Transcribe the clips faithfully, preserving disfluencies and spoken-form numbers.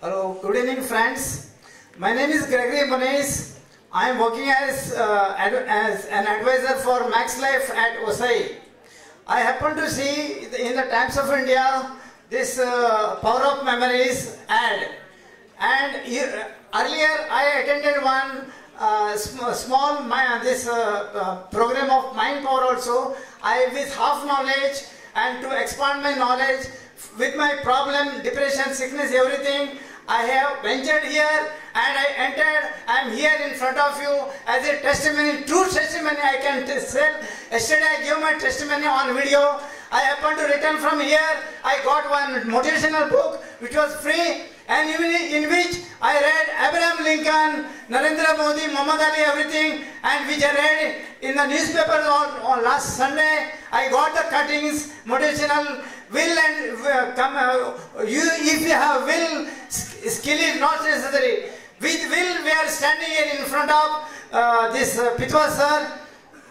Hello, good evening friends. My name is Gregory Monis. I am working as, uh, as an advisor for Max Life at Osai. I happen to see in the Times of India this uh, Power of Memories ad. And here, earlier I attended one uh, sm small mind, this uh, uh, program of Mind Power also. I with half knowledge and to expand my knowledge with my problem, depression, sickness, everything. I have ventured here and I entered. I am here in front of you as a testimony, true testimony I can tell. Yesterday I gave my testimony on video. I happened to return from here. I got one motivational book which was free and in which I read Abraham Lincoln, Narendra Modi, Muhammad Ali, everything, and which I read in the newspapers on, on last Sunday. I got the cuttings, motivational will and uh, come. Uh, you, if you have will, skill is not necessary. With will, we are standing here in front of uh, this uh, Pithva sir,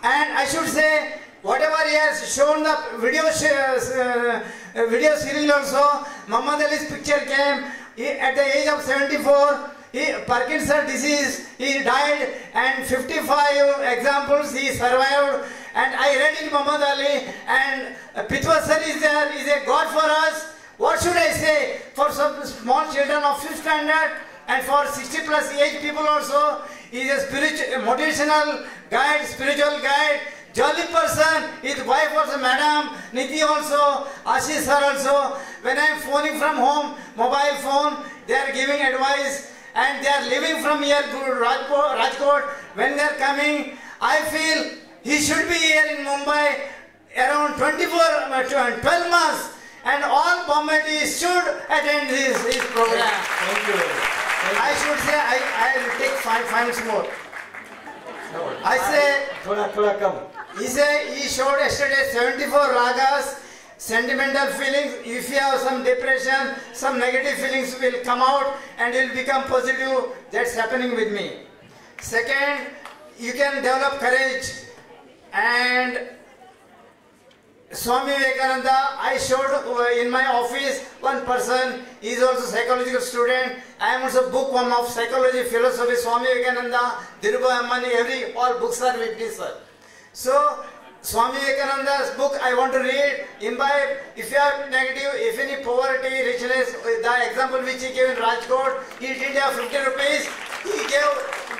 and I should say whatever he has shown the video uh, video serial also. Muhammad Ali's picture came he, at the age of seventy-four. He Parkinson's disease. He died, and fifty-five examples he survived. And I read in Muhammad Ali, and Pithva sir is there, is a God for us. What should I say for some small children of fifth standard and for sixty plus age people also? He is a spiritual, motivational guide, spiritual guide, jolly person. His wife also, Madam Niti also, Ashish sir also. When I am phoning from home, mobile phone, they are giving advice and they are leaving from here to Rajkot. Rajkot. When they are coming, I feel he should be here in Mumbai around twenty-four, twelve months, and all Bombays should attend this, this program. Thank you. Thank you. I should say, I, I'll take five times more. No, I say, thoda, thoda kam. He said, he showed yesterday seventy-four ragas, sentimental feelings. If you have some depression, some negative feelings will come out and it will become positive. That's happening with me. Second, you can develop courage. And Swami Vivekananda, I showed in my office one person, he is also a psychological student. I am also bookworm of psychology, philosophy, Swami Vivekananda, Dhirubhai Ambani, every, all books are with me, sir. So, Swami Vivekananda's book I want to read, imbibe, if you are negative, if any poverty, richness, the example which he gave in Rajkot, he did have fifty rupees, he gave.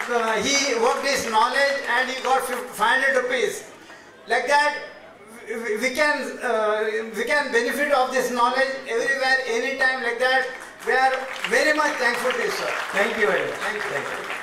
Uh, he worked his knowledge and he got five hundred rupees. Like that, we, we can uh, we can benefit of this knowledge everywhere, anytime. Like that, we are very much thankful to you, sir. Thank you very much. Thank you. Thank you.